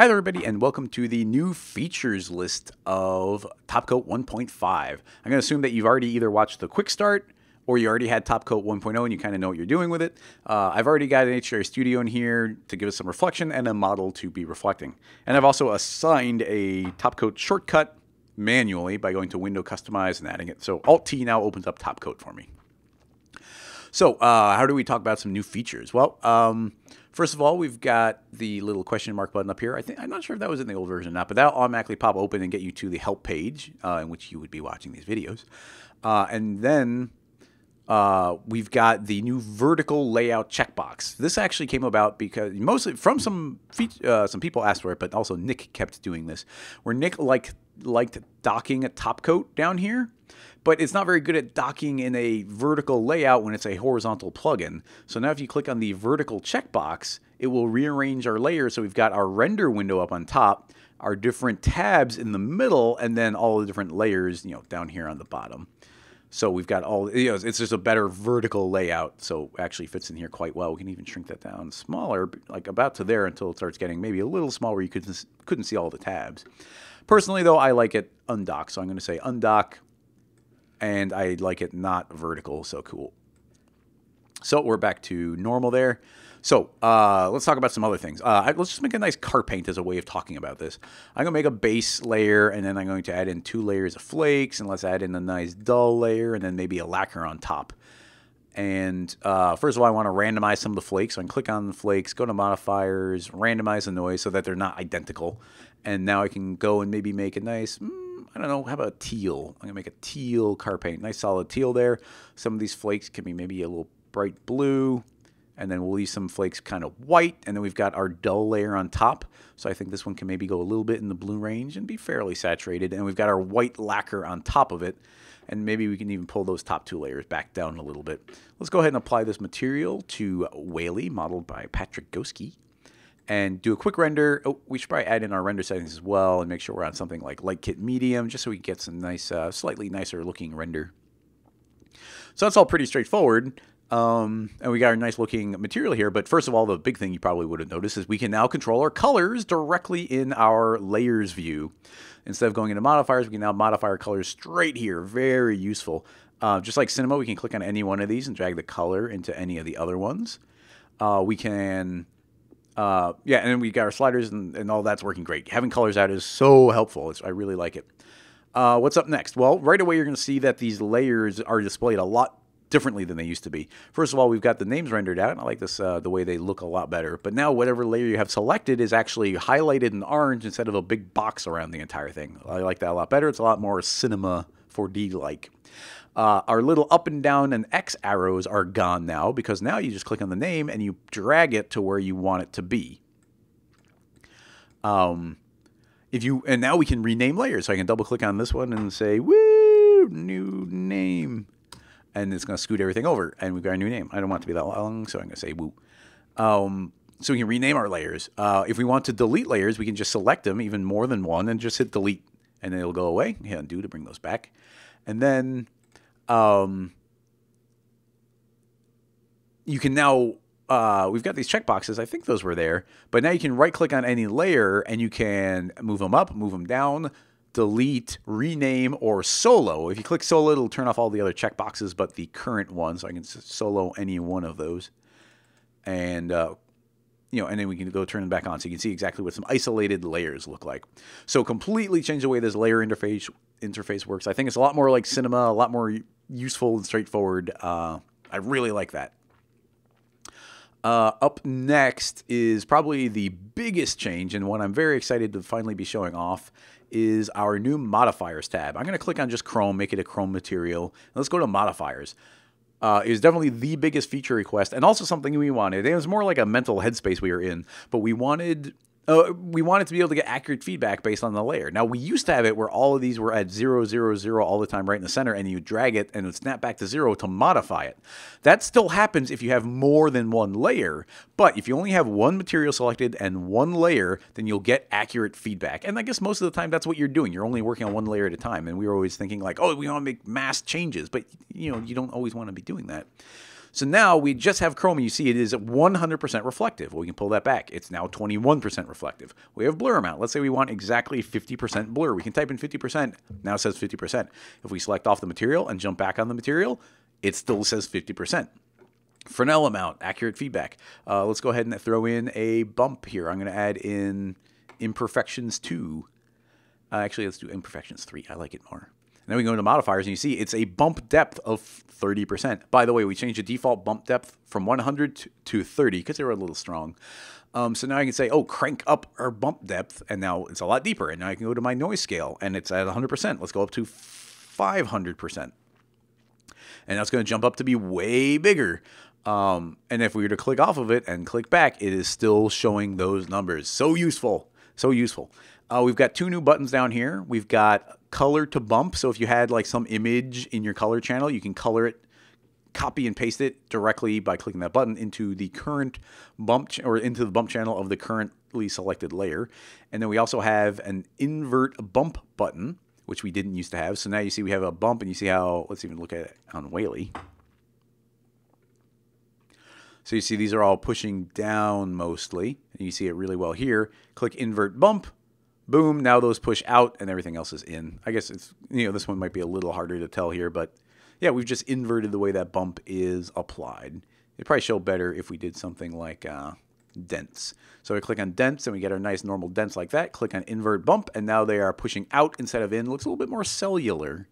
Hi there everybody, and welcome to the new features list of Topcoat 1.5. I'm going to assume that you've already either watched the quick start or you already had Topcoat 1.0 and you kind of know what you're doing with it. I've already got an HDR studio in here to give us some reflection and a model to be reflecting. And I've also assigned a Topcoat shortcut manually by going to Window Customize and adding it. So Alt-T now opens up Topcoat for me. So how do we talk about some new features? Well, first of all, we've got the little question mark button up here. I'm not sure if that was in the old version or not, but that'll automatically pop open and get you to the help page in which you would be watching these videos. And then we've got the new vertical layout checkbox. This actually came about because mostly from some people asked for it, but also Nick kept doing this, where Nick liked docking a Topcoat down here, but it's not very good at docking in a vertical layout when it's a horizontal plugin. So now if you click on the vertical checkbox, it will rearrange our layers. So we've got our render window up on top, our different tabs in the middle, and then all the different layers, you know, down here on the bottom. So we've got all, you know, it's just a better vertical layout. So actually fits in here quite well. We can even shrink that down smaller, like about to there until it starts getting maybe a little small where you couldn't see all the tabs. Personally though, I like it undocked. So I'm going to say undock, and I like it not vertical. So cool. So we're back to normal there. So let's talk about some other things. Let's just make a nice car paint as a way of talking about this. I'm going to make a base layer, and then I'm going to add in two layers of flakes, and let's add in a nice dull layer, and then maybe a lacquer on top. And first of all, I want to randomize some of the flakes. So I can click on the flakes, go to modifiers, randomize the noise so that they're not identical. And now I can go and maybe make a nice, I don't know, how about teal? I'm going to make a teal car paint, nice solid teal there. Some of these flakes can be maybe a little bright blue. And then we'll leave some flakes kind of white. And then we've got our dull layer on top. So I think this one can maybe go a little bit in the blue range and be fairly saturated. And we've got our white lacquer on top of it. And maybe we can even pull those top two layers back down a little bit. Let's go ahead and apply this material to Wall-E, modeled by Patrick Goski. And do a quick render. Oh, we should probably add in our render settings as well and make sure we're on something like Light Kit Medium, just so we can get some nice, slightly nicer looking render. So that's all pretty straightforward. And we got our nice looking material here, but first of all, the big thing you probably would have noticed is we can now control our colors directly in our layers view. Instead of going into modifiers, we can now modify our colors straight here. Very useful. Just like Cinema, we can click on any one of these and drag the color into any of the other ones. We can, yeah, and then we got our sliders and all that's working great. Having colors out is so helpful. I really like it. What's up next? Well, right away, you're going to see that these layers are displayed a lot differently than they used to be. First of all, we've got the names rendered out, and I like this, the way they look a lot better. But now whatever layer you have selected is actually highlighted in orange instead of a big box around the entire thing. I like that a lot better. It's a lot more Cinema 4D-like. Our little up and down and X arrows are gone now, because now you just click on the name and you drag it to where you want it to be. And now we can rename layers. So I can double-click on this one and say, woo, new name. And it's going to scoot everything over, and we've got a new name. I don't want it to be that long, so I'm going to say woo. So we can rename our layers. If we want to delete layers, we can just select them, even more than one, and just hit delete, and it'll go away. Hit undo to bring those back. And then you can now, we've got these checkboxes. I think those were there. But now you can right-click on any layer, and you can move them up, move them down, delete, rename, or solo. If you click solo, it'll turn off all the other checkboxes but the current one, so I can solo any one of those. And you know, and then we can go turn them back on so you can see exactly what some isolated layers look like. So completely change the way this layer interface works. I think it's a lot more like Cinema, a lot more useful and straightforward. I really like that. Up next is probably the biggest change, and one I'm very excited to finally be showing off, is our new modifiers tab. I'm going to click on just Chrome, make it a Chrome material. Let's go to modifiers. It was definitely the biggest feature request, and also something we wanted. It was more like a mental headspace we were in, but we wanted to be able to get accurate feedback based on the layer. Now, we used to have it where all of these were at 0, 0, 0 all the time right in the center, and you drag it and it would snap back to 0 to modify it. That still happens if you have more than one layer, but if you only have one material selected and one layer, then you'll get accurate feedback. And I guess most of the time that's what you're doing. You're only working on one layer at a time, and we were always thinking like, oh, we want to make mass changes, but you know, you don't always want to be doing that. So now we just have chroma. You see it is 100% reflective. We can pull that back. It's now 21% reflective. We have blur amount. Let's say we want exactly 50% blur. We can type in 50%. Now it says 50%. If we select off the material and jump back on the material, it still says 50%. Fresnel amount, accurate feedback. Let's go ahead and throw in a bump here. I'm going to add in imperfections 2. Actually, let's do imperfections 3. I like it more. And then we go into modifiers, and you see it's a bump depth of 30%. By the way, we changed the default bump depth from 100 to 30 because they were a little strong. So now I can say, oh, crank up our bump depth, and now it's a lot deeper. And now I can go to my noise scale, and it's at 100%. Let's go up to 500%. And that's going to jump up to be way bigger. And if we were to click off of it and click back, it is still showing those numbers. So useful. So useful. We've got 2 new buttons down here. We've got color to bump. So if you had like some image in your color channel, you can color it, copy and paste it directly by clicking that button into the current bump or into the bump channel of the currently selected layer. And then we also have an invert bump button, which we didn't used to have. So now you see we have a bump, and you see how, let's even look at it on Wall-E. So you see these are all pushing down mostly, and you see it really well here. Click invert bump, boom, now those push out and everything else is in. I guess it's, you know, this one might be a little harder to tell here, but yeah, we've just inverted the way that bump is applied. It'd probably show better if we did something like Dents. So we click on dents and we get our nice normal dents like that. Click on invert bump and now they are pushing out instead of in. Looks a little bit more cellular.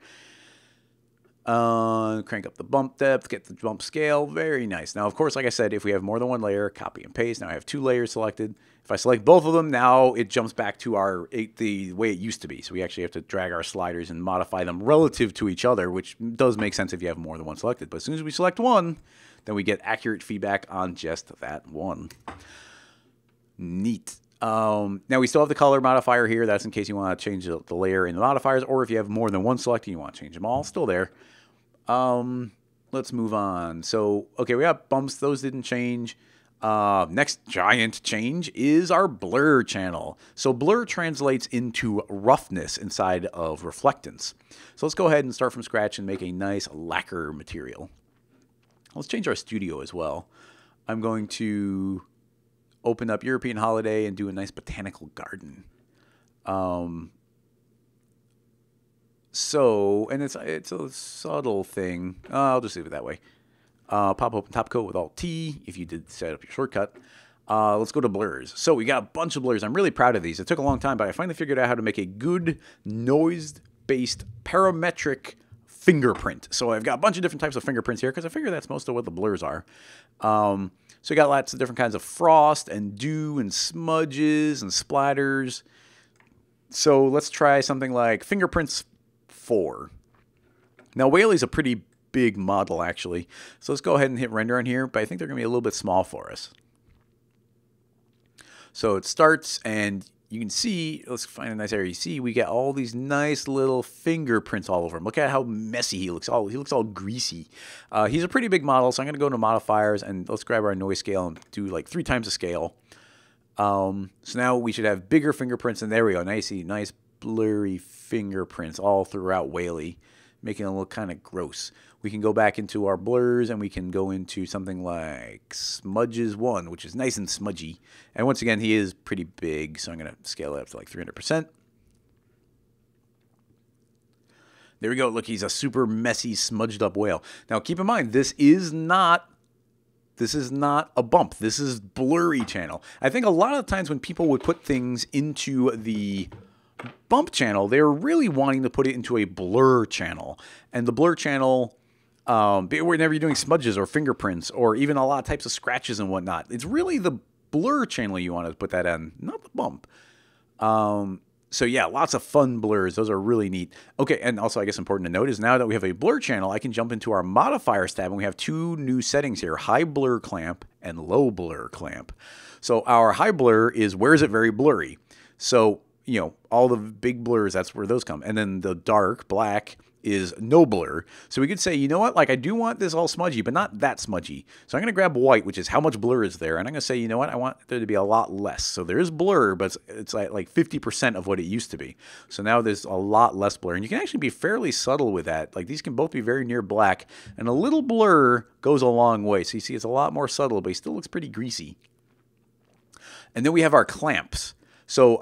Crank up the bump depth, get the bump scale. Very nice. Now, of course, like I said, if we have more than one layer, copy and paste. Now I have 2 layers selected. If I select both of them, now it jumps back to the way it used to be. So we actually have to drag our sliders and modify them relative to each other, which does make sense if you have more than one selected. But as soon as we select one, then we get accurate feedback on just that one. Neat. Now we still have the color modifier here. That's in case you want to change the layer in the modifiers, or if you have more than one selected, you want to change them all. Still there. Let's move on. So, okay, we have bumps. Those didn't change. Next giant change is our blur channel. So blur translates into roughness inside of reflectance. So let's go ahead and start from scratch and make a nice lacquer material. Let's change our studio as well. I'm going to open up European Holiday and do a nice botanical garden. And it's a subtle thing. I'll just leave it that way. Pop open Topcoat with Alt-T if you did set up your shortcut. Let's go to blurs. So we got a bunch of blurs. I'm really proud of these. It took a long time, but I finally figured out how to make a good noise-based parametric fingerprint. So I've got a bunch of different types of fingerprints here because I figure that's most of what the blurs are. So you got lots of different kinds of frost and dew and smudges and splatters. So let's try something like fingerprints 4. Now Wall-E's a pretty big model actually. So let's go ahead and hit render on here, but I think they're going to be a little bit small for us. So it starts and you can see, let's find a nice area. You see we get all these nice little fingerprints all over him. Look at how messy he looks. He looks all greasy. He's a pretty big model, so I'm going to go into modifiers and let's grab our noise scale and do like 3 times the scale. So now we should have bigger fingerprints, and there we go. Now you see nice blurry fingerprints all throughout Wall-E, making it look kind of gross. We can go back into our blurs and we can go into something like smudges 1, which is nice and smudgy. And once again, he is pretty big, so I'm going to scale it up to like 300%. There we go. Look, he's a super messy, smudged up whale. Now, keep in mind, this is not a bump. This is blurry channel. I think a lot of times when people would put things into the bump channel, they're really wanting to put it into a blur channel. And the blur channel, whenever you're doing smudges or fingerprints or even a lot of types of scratches and whatnot, it's really the blur channel you want to put that in, not the bump. So yeah, lots of fun blurs. Those are really neat. Okay, and also I guess important to note is now that we have a blur channel, I can jump into our modifiers tab, and we have 2 new settings here, high blur clamp and low blur clamp. So our high blur is where is it very blurry. So you know, all the big blurs, that's where those come. And then the dark black is nobler. So we could say, you know what, like I do want this all smudgy, but not that smudgy. So I'm going to grab white, which is how much blur is there. And I'm going to say, you know what, I want there to be a lot less. So there is blur, but it's like 50% of what it used to be. So now there's a lot less blur. And you can actually be fairly subtle with that. Like these can both be very near black. And a little blur goes a long way. So you see it's a lot more subtle, but it still looks pretty greasy. And then we have our clamps. So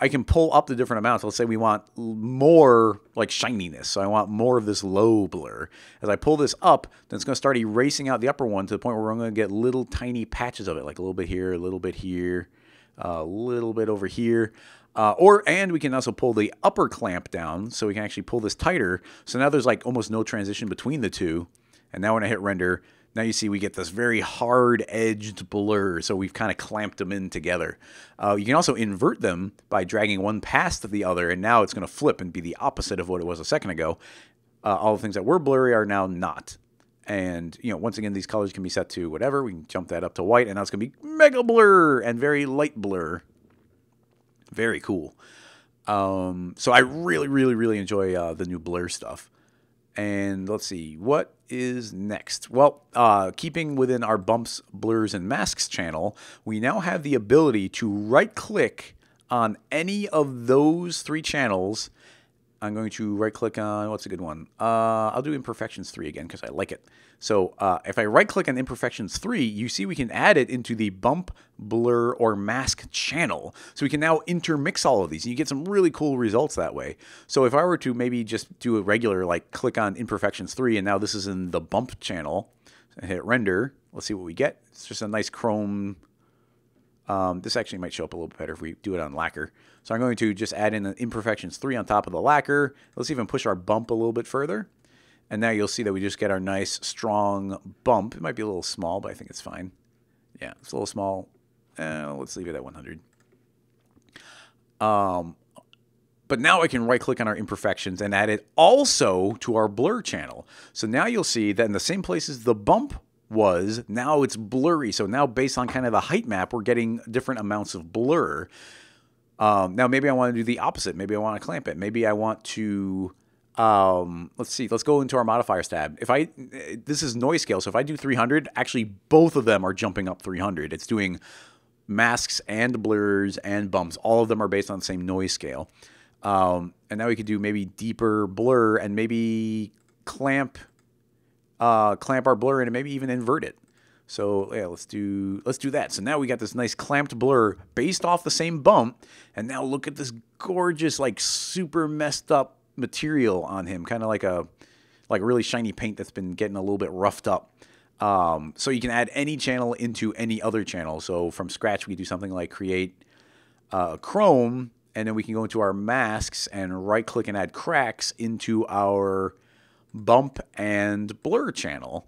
I can pull up the different amounts. Let's say we want more like shininess. So I want more of this low blur. As I pull this up, then it's going to start erasing out the upper one to the point where I'm going to get little tiny patches of it, like a little bit here, a little bit here, a little bit over here. And we can also pull the upper clamp down so we can actually pull this tighter. So now there's like almost no transition between the two. And now when I hit render, now you see we get this very hard-edged blur, so we've kind of clamped them in together. You can also invert them by dragging one past the other, and now it's going to flip and be the opposite of what it was a second ago. All the things that were blurry are now not. And, you know, once again, these colors can be set to whatever. We can jump that up to white, and now it's going to be mega blur and very light blur. Very cool. So I really, really, really enjoy the new blur stuff. And let's see, what is next? Well, keeping within our bumps, blurs, and masks channel, we now have the ability to right-click on any of those three channels. I'm going to right-click on, what's a good one? I'll do Imperfections 3 again because I like it. So if I right-click on Imperfections 3, you see we can add it into the Bump, Blur, or Mask channel. So we can now intermix all of these, and you get some really cool results that way. So if I were to maybe just do a regular, like click on Imperfections 3, and now this is in the Bump channel, I hit Render, let's see what we get. It's just a nice chrome... this actually might show up a little bit better if we do it on lacquer. So I'm going to just add in an Imperfections 3 on top of the lacquer. Let's even push our bump a little bit further. And now you'll see that we just get our nice, strong bump. It might be a little small, but I think it's fine. Yeah, it's a little small. Let's leave it at 100. But now I can right-click on our imperfections and add it also to our blur channel. So now you'll see that in the same place as the bump was, now it's blurry. So now based on kind of the height map, we're getting different amounts of blur. Now maybe I want to do the opposite. Maybe I want to clamp it. Maybe I want to, let's see, let's go into our modifiers tab. This is noise scale. So if I do 300, actually both of them are jumping up 300. It's doing masks and blurs and bumps. All of them are based on the same noise scale. And now we could do maybe deeper blur and maybe clamp our blur in and maybe even invert it. So yeah, let's do that. So now we got this nice clamped blur based off the same bump, and now look at this gorgeous, like super messed up material on him, kind of like a really shiny paint that's been getting a little bit roughed up. So you can add any channel into any other channel. So from scratch, we do something like create chrome, and then we can go into our masks and right click and add cracks into our bump and blur channel.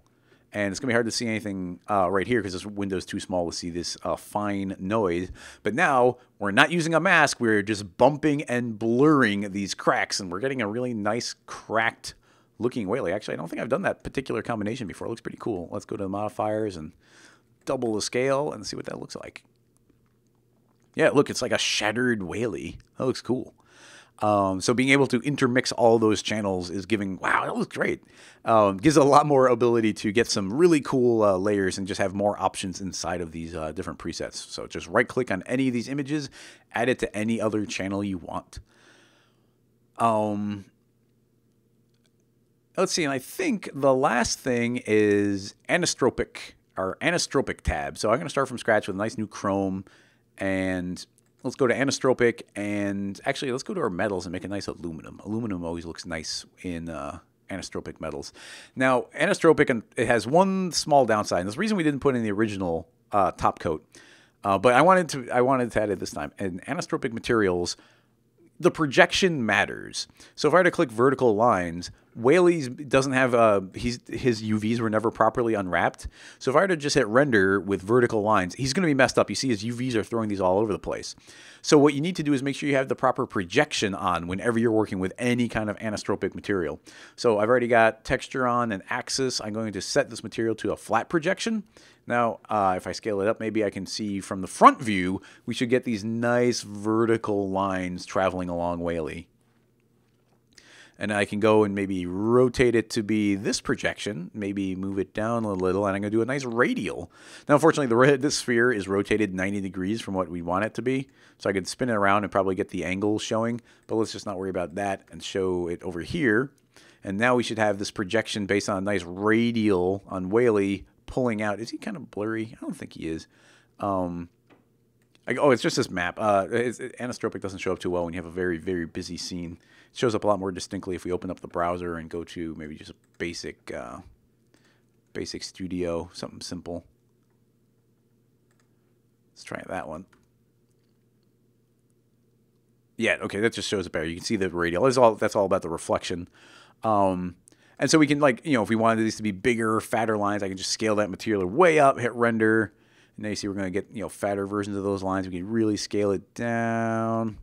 And it's gonna be hard to see anything right here because this window's too small to see this fine noise. But now we're not using a mask, we're just bumping and blurring these cracks, and we're getting a really nice cracked looking Wall-E. Actually, I don't think I've done that particular combination before. It looks pretty cool. Let's go to the modifiers and double the scale and see what that looks like. Yeah, look, it's like a shattered Wall-E. That looks cool. So being able to intermix all those channels is giving, wow, that looks great. Gives a lot more ability to get some really cool layers and just have more options inside of these different presets. So just right click on any of these images, add it to any other channel you want. Let's see, and I think the last thing is anisotropic, or anisotropic tab. So I'm going to start from scratch with a nice new chrome, and let's go to anisotropic, and actually let's go to our metals and make a nice aluminum. Aluminum always looks nice in anisotropic metals. Now, anisotropic, and it has one small downside, and this is the reason we didn't put in the original top coat. But I wanted to add it this time. And anisotropic materials, the projection matters. So if I were to click vertical lines, Wall-E doesn't have his UVs were never properly unwrapped. So if I were to just hit render with vertical lines, he's going to be messed up. You see his UVs are throwing these all over the place. So what you need to do is make sure you have the proper projection on whenever you're working with any kind of anisotropic material. So I've already got texture on and axis. I'm going to set this material to a flat projection. Now, if I scale it up, maybe I can see from the front view, we should get these nice vertical lines traveling along Wall-E. and I can go and maybe rotate it to be this projection, maybe move it down a little, and I'm going to do a nice radial. Now, unfortunately, this sphere is rotated 90 degrees from what we want it to be, so I could spin it around and probably get the angle showing, but let's just not worry about that and show it over here. And now we should have this projection based on a nice radial on Wall-E pulling out. Is he kind of blurry? I don't think he is. Oh, it's just this map. Anisotropic doesn't show up too well when you have a very, very busy scene. It shows up a lot more distinctly if we open up the browser and go to maybe just a basic, basic studio, something simple. Let's try that one. Yeah, okay, that just shows up better. You can see the radial. That's all about the reflection. And so we can, like, you know, if we wanted these to be bigger, fatter lines, I can just scale that material way up, hit render. And now you see we're going to get, you know, fatter versions of those lines. We can really scale it down.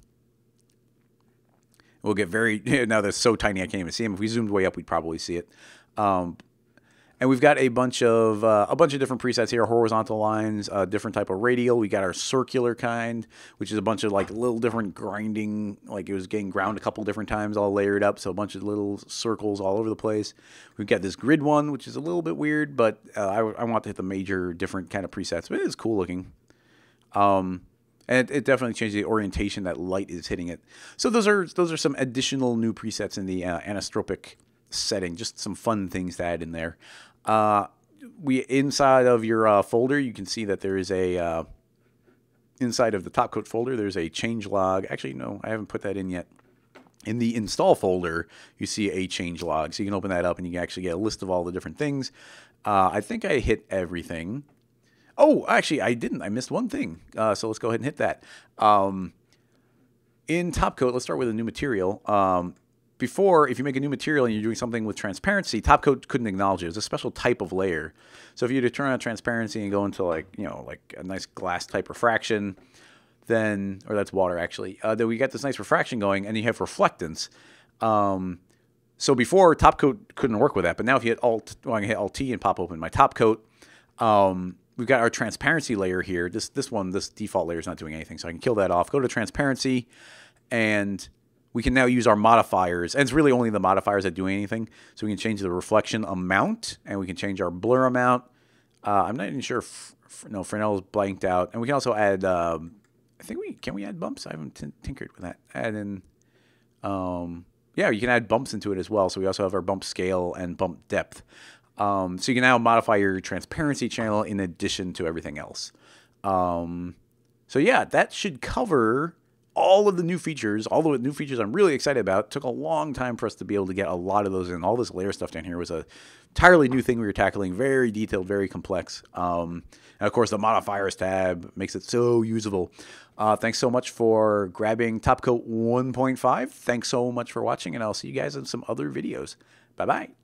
We'll get very, now that's so tiny I can't even see them. If we zoomed way up, we'd probably see it. And we've got a bunch of different presets here, horizontal lines, different type of radial. We got our circular kind, which is a bunch of like little different grinding, like it was getting ground a couple different times, all layered up. So a bunch of little circles all over the place. We've got this grid one, which is a little bit weird, but I want to hit the major different kind of presets, but it is cool looking. And it definitely changes the orientation that light is hitting it. So those are some additional new presets in the anisotropic setting, just some fun things to add in there. Inside of your folder, you can see that there is a inside of the Topcoat folder, there's a change log. Actually, no, I haven't put that in yet. In the install folder, you see a change log, so you can open that up and you can actually get a list of all the different things. I think I hit everything. Oh, actually, I didn't. I missed one thing. So let's go ahead and hit that. In Topcoat, let's start with a new material. Before, if you make a new material and you're doing something with transparency, Topcoat couldn't acknowledge it. It's a special type of layer. So if you were to turn on transparency and go into, like, you know, like a nice glass type refraction, then, or that's water actually, then we got this nice refraction going, and you have reflectance. So before, Topcoat couldn't work with that, but now if you hit Alt, well, I can hit Alt T and pop open my Topcoat. We've got our transparency layer here. This default layer is not doing anything, so I can kill that off. Go to transparency, and we can now use our modifiers, and it's really only the modifiers that do anything. So we can change the reflection amount, and we can change our blur amount. I'm not even sure if, no, Fresnel's blanked out. And we can also add, I think can we add bumps? I haven't tinkered with that. Add in, yeah, you can add bumps into it as well. So we also have our bump scale and bump depth. So you can now modify your transparency channel in addition to everything else. So yeah, that should cover all of the new features, all the new features I'm really excited about. It took a long time for us to be able to get a lot of those in. All this layer stuff down here was an entirely new thing we were tackling, very detailed, very complex. And of course, the modifiers tab makes it so usable. Thanks so much for grabbing Topcoat 1.5. Thanks so much for watching, and I'll see you guys in some other videos. Bye-bye.